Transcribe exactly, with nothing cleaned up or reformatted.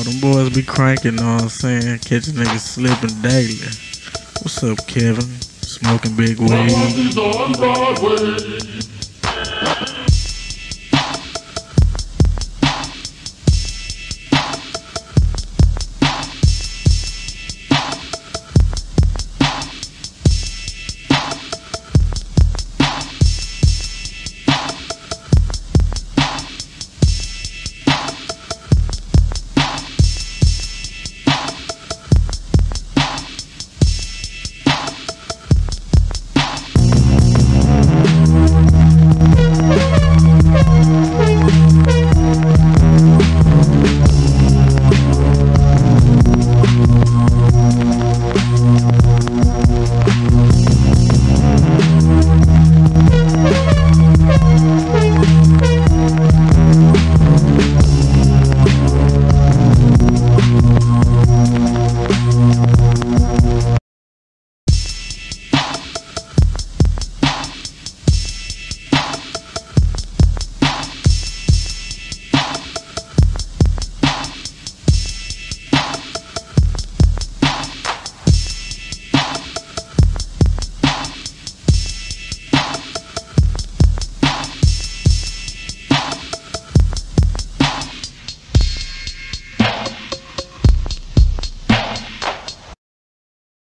Oh, them boys be cranking, know what I'm saying? Catching niggas slipping daily. What's up, Kevin? Smoking big weed.